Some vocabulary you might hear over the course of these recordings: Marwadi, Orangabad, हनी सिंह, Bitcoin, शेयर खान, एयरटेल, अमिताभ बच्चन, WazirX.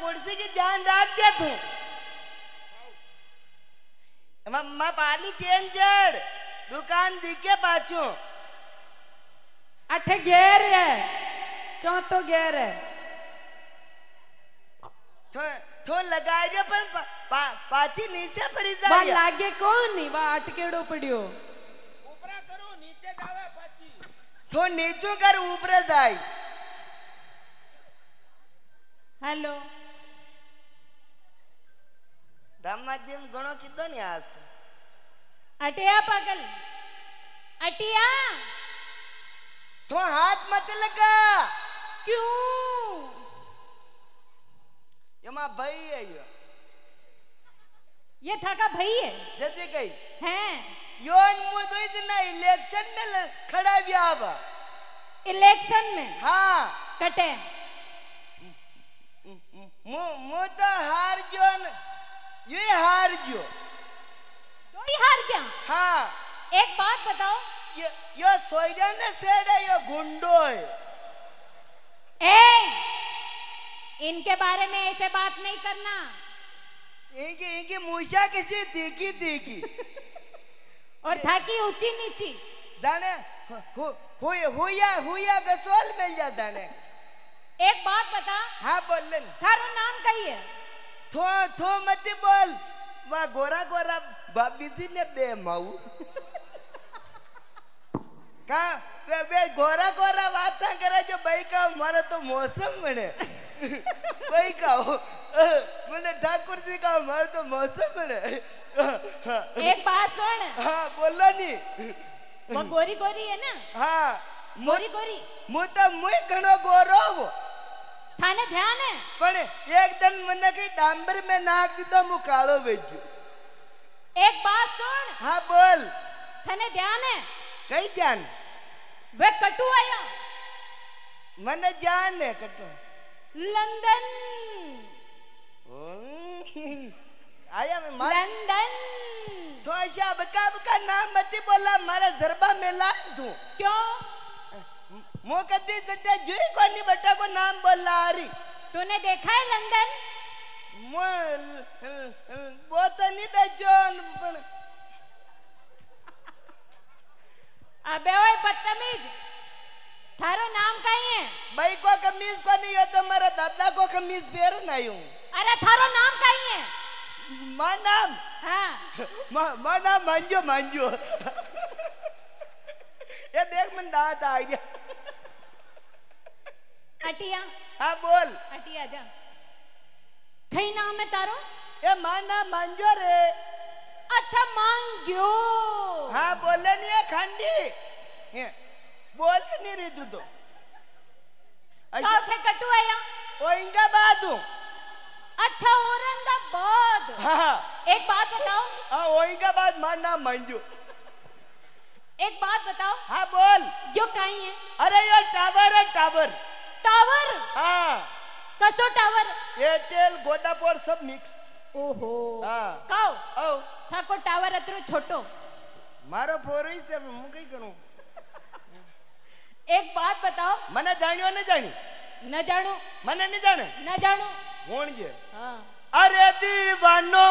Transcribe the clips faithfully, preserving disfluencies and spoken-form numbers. कुर्सी की जान राख के तू मम्मा पाली चेन चढ़ दुकान दिखे पाछू अठे घेर है चौथो घेर है थो थो लगाई जे पर पा, पा, पाछी नीचे पड़ी जा बा लागे कोन नी बा अटकेड़ो पड़ियो ऊपरा करो नीचे जावे पाछी थो नीचो कर ऊपर जाई। हेलो दामाजीम गणो किदो नी आज अटिया पागल अटिया तो हाथ मत लगा क्यों यो मां भाई है यो ये थाका भाई है जदी गई हैं योन मु दो इतना इलेक्शन में खड़ा बिया अब इलेक्शन में हां कटे मु मु तो हार गयो ये हार गयो दो ही हार गया। हाँ एक बात बताओ यो यो सोयरा ने सेड है यो गुंडो है ए इनके बारे में ऐसे बात नहीं करना इनके इनके मूसा किसी देखी देखी और थाकी ऊंची नीची जाने हो हो होया होया गसोल मिल जाता ने एक बात बता। हाँ बोल लेन थारो नाम कही है थो थो मत बोल वा गोरा गोरा भाभी जी ने दे माऊ का वे वे गोरा गोरा बात करे जो भाई का मारे तो मौसम बने भाई का मैंने ठाकुर जी का मारे तो मौसम बने एक बात सुन। हाँ बोलो नी वो गोरी गोरी है ना। हाँ गोरी गोरी मु तो मुई घणो गोरो हो थाने ध्यान है पर एक दिन मने के डांबर में नाक दीदो मु कालो बेजो। एक बात सुन। हां बोल थाने ध्यान है कई ध्यान वे कटु आया मने जान है कटु लंदन ओ आया मैं मार लंदन थोशा बका बका नाम मत बोला मारे जरबा में ला दूं क्यों मो कदी जटा जी कोनी बेटा को नाम बोला रही तूने देखा है लंदन मो वो तो नहीं था जॉन अबे ओए बदतमीज थारो नाम काई है भाई को कमीज को नहीं हो तो मारा दादा को कमीज पेर नहीं हूं अरे थारो नाम काई है मां नाम। हां मां मां नाम मांजो मांजो ये देख मन दांत आ गया अटिया। हाँ बोल अटिया जा कई नाम है तारो ए माना मांजो रे अच्छा मांगियो। हाँ बोले नहीं है खंडी ये बोले नहीं रे तू तो कौथे कटु आया औरंगाबाद हूं अच्छा औरंगाबाद। हाँ एक बात बताओ हां औरंगाबाद माना मांजो एक बात बताओ। हाँ बोल यो काई है अरे यो टावर है टावर टावर। हाँ कसो टावर एयरटेल गोदापोर सब मिक्स ओहो। हाँ काओ ओ थाको टावर अतरो छोटो मारो फोरई से मु कई करू एक बात बताओ मने जानियो न जानी न जाणू मने न जाने न जाणू कोण जे। हां अरे दीवानो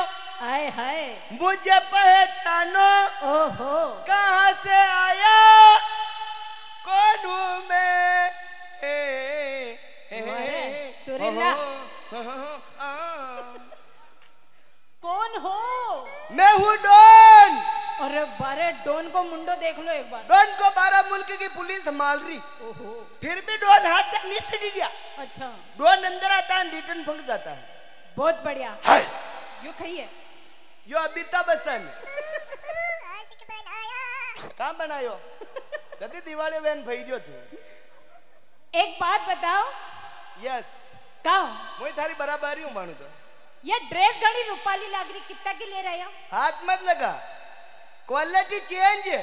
हाय हाय मुझे पहचानो ओहो कहां से आया कौन हूं मैं सुरेंद्र कौन हो मैं हूँ डॉन। अरे बारे डॉन को मुंडो देख लो एक बार डॉन को बारह मुल्क की पुलिस संभाल रही फिर भी डॉन हाथ तक नहीं सीढ़ी दिया। अच्छा डॉन अंदर आता है रिटर्न फंस जाता है बहुत बढ़िया। हाँ। यो कही है यो अमिताभ बच्चन कहाँ बनायो जल्दी दिवाली बहन भाई जो छू एक बात बताओ। यस कहो मैं थारी बराबरी हूं मानू तो ये ड्रेस घड़ी रूपाली लाग रही कितना की ले रहे हो हाथ मत लगा क्वालिटी चेंज है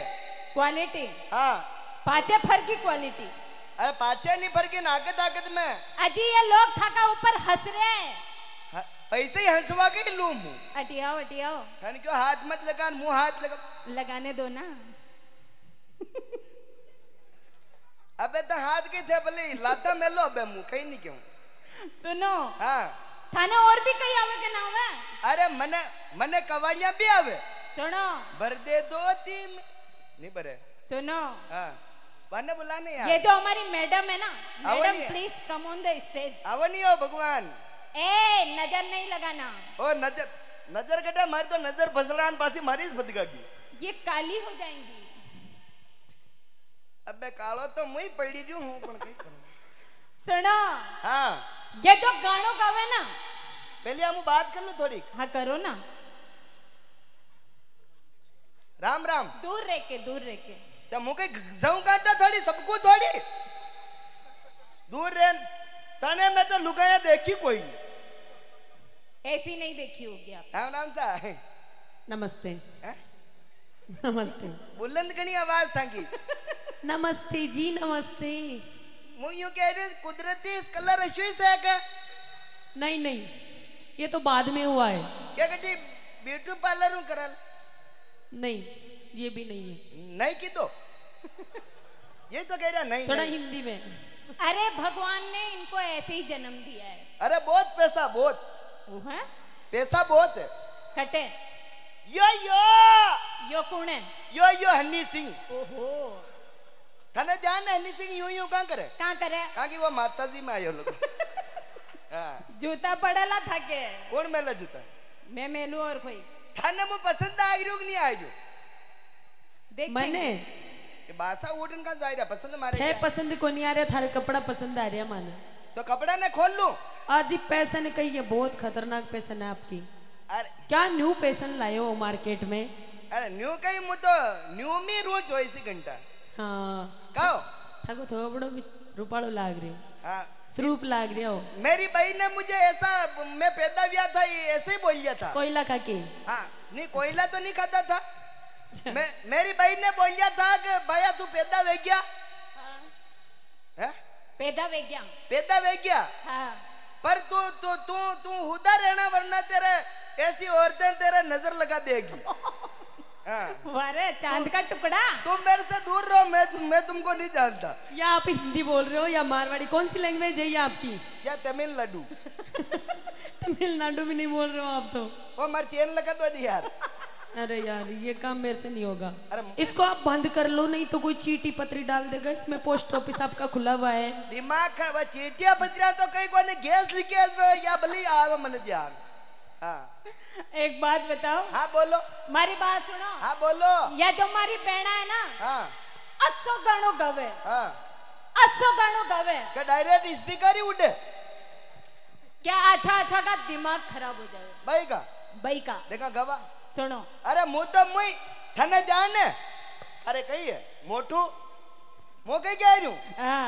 क्वालिटी। हां पाचे फर की क्वालिटी अरे पाचे नहीं फर की नाकत ताकत में अजी ये लोग थाका ऊपर हंस रहे हैं ऐसे ही हंसवा के लूं हूं हटियाओ हटियाओ थाने क्यों हाथ मत लगा मुंह हाथ लगा लगाने दो ना अबे तो हाथ के थे भले लाता मेलो अबे मुंह कहीं नहीं क्यों सुनो। हाँ थाने और भी कई आवे के नाम है। अरे मने मने कवालियां भी आवे। सुनो भर दे दो तीन नहीं भरे। सुनो हाँ बने बुलाने यार। ये जो हमारी मैडम है ना, madam please come on the stage. आवनी हो भगवान। ए नजर नहीं लगाना। ओ नजर नजर कटा मार तो नजर फसलान पासी मारिस बदगा की। ये काली हो जाएंगी। अबे कालो तो मुई पड़ी जो हूँ पर कहीं करूँ। सुनो हाँ ये जो गानों गावे ना पहले हम बात कर लो थोड़ी। हाँ करो ना। राम राम दूर रह के दूर रह के जब मुके जाऊँ काटा थोड़ी सबको थोड़ी दूर रह तने में तो लुकाया देखी कोई ऐसी नहीं देखी होगी आप। राम राम सा नमस्ते है? नमस्ते बुलंद घनी आवाज थांगी। नमस्ते जी नमस्ते। मुयो कह रहे कुदरती इस कलर अशुई से का नहीं नहीं ये तो बाद में हुआ है। क्या कहती ब्यूटी पार्लर हूँ करल नहीं ये भी नहीं है नहीं की तो ये तो कह रहा नहीं थोड़ा हिंदी में। अरे भगवान ने इनको ऐसे ही जन्म दिया है। अरे बहुत पैसा बहुत वो है पैसा बहुत है। कटे यो यो यो कौन है? यो यो हनी सिंह। ओहो थाने जान हनी सिंह यूं यूं कहां करे कहां करे कहां की वो माताजी में आयो लोग। हां जूता पड़ेला था के कौन मेला जूता मैं मेलू और कोई थाने मु पसंद आ गयो नहीं आयो देख मने बासा उठन का जायरा पसंद मारे है पसंद को नहीं आ रहा थारे कपड़ा पसंद आ रहा माने तो कपड़ा ने खोल लूं। आज ही पैसन कही है बहुत खतरनाक पैसन है आपकी। अरे क्या न्यू पैसन लाए हो मार्केट में? अरे न्यू कहीं मु तो न्यू में रोज चौबीस घंटा। हां काओ थाको थोड़ा बड़ो रुपालो लाग रहे हां स्वरूप लाग रहे हो। मेरी बहन ने मुझे ऐसा मैं पैदा हुआ था ऐसे ही बोल दिया था कोयला खा के। हां नहीं कोयला तो नहीं खाता था मैं। मेरी बहन ने बोल दिया था कि भैया तू पैदा वे गया है पैदा वे गया पैदा वे गया। हां पर तू तू तू तू हुदा रहना वरना तेरे ऐसी औरतें तेरे नजर लगा देगी। हां वारे चांद का टुकड़ा तुम मेरे से दूर रहो मैं मैं तुमको नहीं जानता। या आप हिंदी बोल रहे हो या मारवाड़ी कौन सी लैंग्वेज है ये आपकी? या तमिलनाडु तमिलनाडु भी नहीं बोल रहे हो आप तो। ओ मर चैन लगा दो यार। अरे यार ये काम मेरे से नहीं होगा। इसको आप बंद कर लो नहीं तो कोई चीटी पत्री डाल देगा इसमें। पोस्ट ऑफिस आपका खुला हुआ है। दिमाग खराब चीटिया पत्रिया तो कहीं कोने गैस लीकेज में या भली आवे मन ध्यान। हां एक बात बताओ। हां बोलो मारी बात सुनो। हां बोलो ये जो मारी बेणा है ना हां अस्सो गाणो गावे। हां अस्सो गाणो गावे के डायरेक्ट स्पीकर ही उड़े क्या अच्छा अच्छा का दिमाग खराब हो जाए। भाई का भाई का देखा गवा सुनो। अरे मु तो मुई थाने जाने अरे कही है मोटू मो कही कह रही हूं।